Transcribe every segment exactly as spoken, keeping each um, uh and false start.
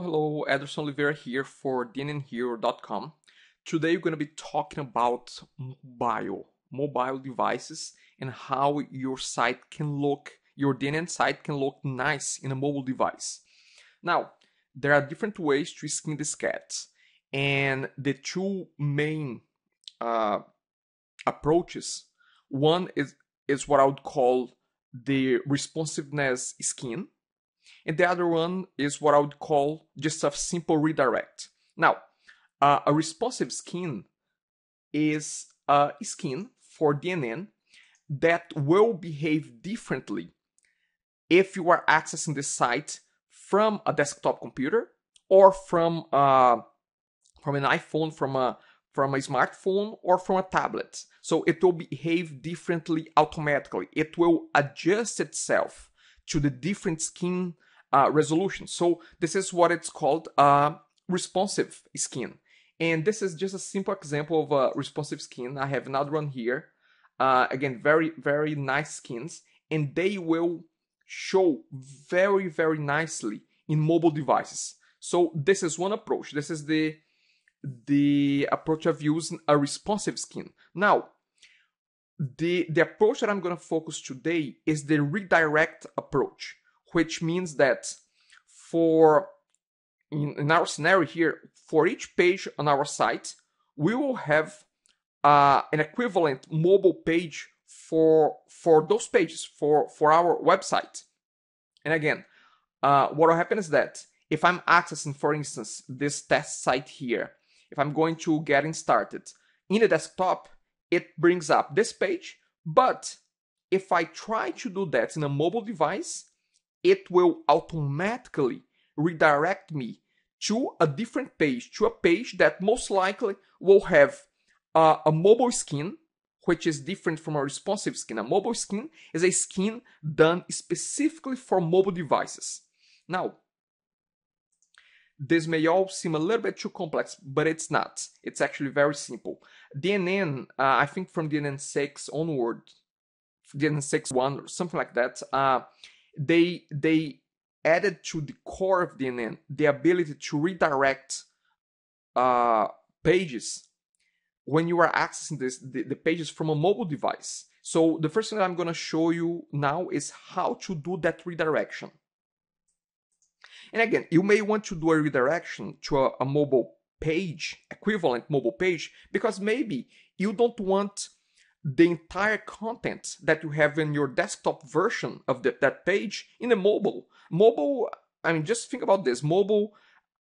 Hello, hello, Aderson Oliveira here for d n n hero dot com. Today we're going to be talking about mobile, mobile devices and how your site can look, your D N N site can look nice in a mobile device. Now, there are different ways to skin this cat, and the two main uh, approaches, one is, is what I would call the responsiveness skin, and the other one is what I would call just a simple redirect. Now, uh, a responsive skin is a skin for D N N that will behave differently if you are accessing the site from a desktop computer or from uh, from an iPhone, from a from a smartphone, or from a tablet. So it will behave differently automatically. It will adjust itself to the different skin uh, resolution. So this is what it's called uh, responsive skin. And this is just a simple example of a responsive skin. I have another one here. Uh, again, very, very nice skins. And they will show very, very nicely in mobile devices. So this is one approach. This is the, the approach of using a responsive skin. Now, The, the approach that I'm going to focus today is the redirect approach, which means that for, in, in our scenario here, for each page on our site, we will have uh, an equivalent mobile page for, for those pages, for, for our website. And again, uh, what will happen is that if I'm accessing, for instance, this test site here, if I'm going to getting started in the desktop, it brings up this page, but if I try to do that in a mobile device, it will automatically redirect me to a different page, to a page that most likely will have uh, a mobile skin, which is different from a responsive skin. A mobile skin is a skin done specifically for mobile devices. Now, this may all seem a little bit too complex, but it's not. It's actually very simple. D N N, uh, I think from D N N six onward, D N N six point one or something like that, uh, they, they added to the core of D N N the ability to redirect uh, pages when you are accessing this, the, the pages from a mobile device. So the first thing that I'm going to show you now is how to do that redirection. And again, you may want to do a redirection to a, a mobile page, equivalent mobile page, because maybe you don't want the entire content that you have in your desktop version of the, that page in a mobile. Mobile, I mean, just think about this. Mobile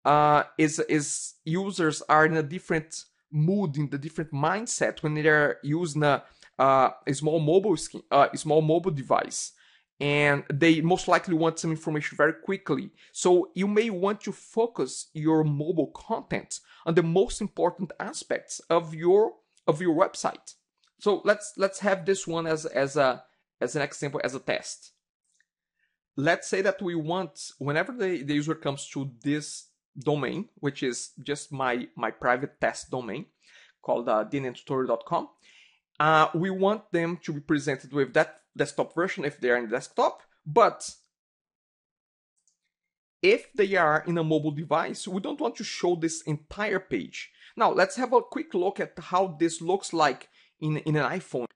uh, is, is users are in a different mood, in the different mindset when they're using a, uh, a small mobile skin, uh, a small mobile device. And they most likely want some information very quickly. So you may want to focus your mobile content on the most important aspects of your of your website. So let's let's have this one as as a as an example, as a test. Let's say that we want, whenever the, the user comes to this domain, which is just my my private test domain called uh, d n n tutorial dot com, uh, we want them to be presented with that desktop version if they are in the desktop, but if they are in a mobile device, we don't want to show this entire page. Now let's have a quick look at how this looks like in, in an iPhone.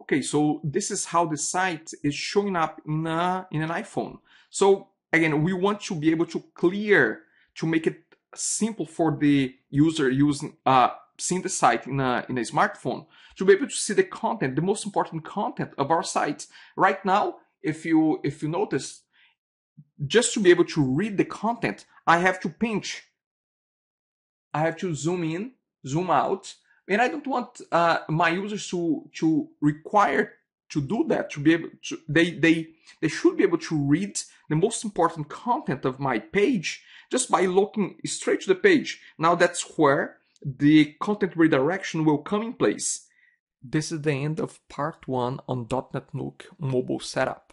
Okay, so this is how the site is showing up in, a, in an iPhone. So again, we want to be able to clear, to make it simple for the user using uh, seeing the site in a, in a smartphone, to be able to see the content, the most important content of our site. Right now, if you, if you notice, just to be able to read the content, I have to pinch. I have to zoom in, zoom out, and I don't want uh, my users to, to require to do that, to be able to, they, they, they should be able to read the most important content of my page just by looking straight to the page. Now that's where the content redirection will come in place. This is the end of part one on dot net nuke mobile setup.